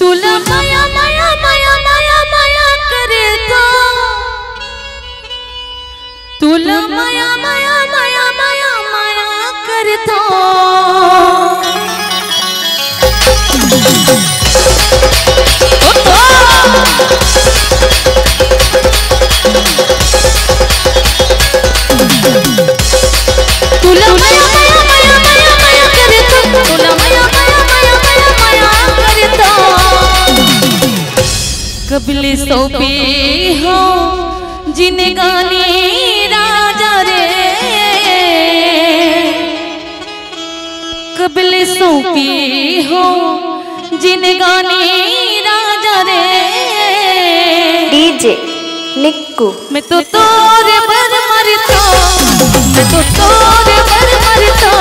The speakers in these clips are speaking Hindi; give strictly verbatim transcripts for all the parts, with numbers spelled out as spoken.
तुला माया माया माया माया माया करे तो तुला माया माया माया माया माया करे तो तुला माया माया माया माया माया करे तो तुला माया माया माया माया माया करे तो कबले सौंपे हो जिन्हें गाने राजा रे कबले सौंपे हो जिन्हें गाने राजा रे डीजे निक्कू मैं तो तोरे पर मरता मैं तो तोरे पर मरता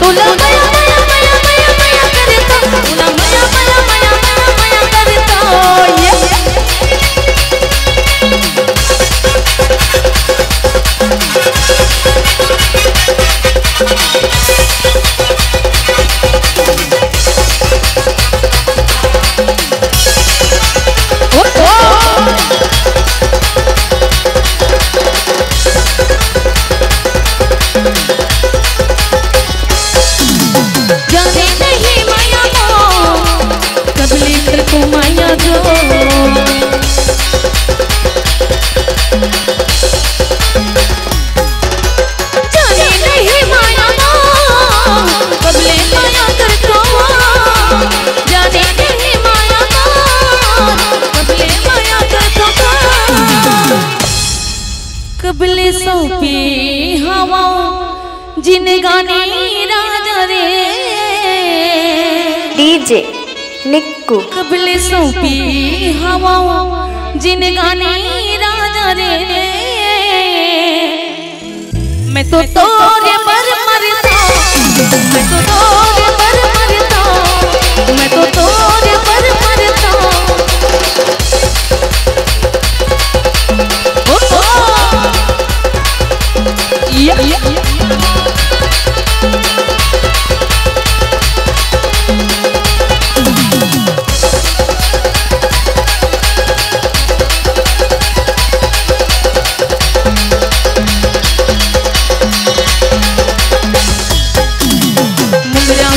तुला माया माया माया माया माया करे तो तुला माया माया माया माया माया करे तो कबले सौंपी हवा जिन गाने राजा रे डीजे निक्कू कबले सौंपी हवा जिन गाने राजा रे मैं तो तोरे पर मरता मैं तो तोरे पर मरता मैं तो तोरे पर Yeah, yeah, yeah. Mongra,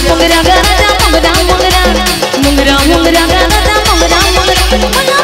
mongra, mongra, mongra, mongra, mongra, mongra, mongra, mongra, mongra.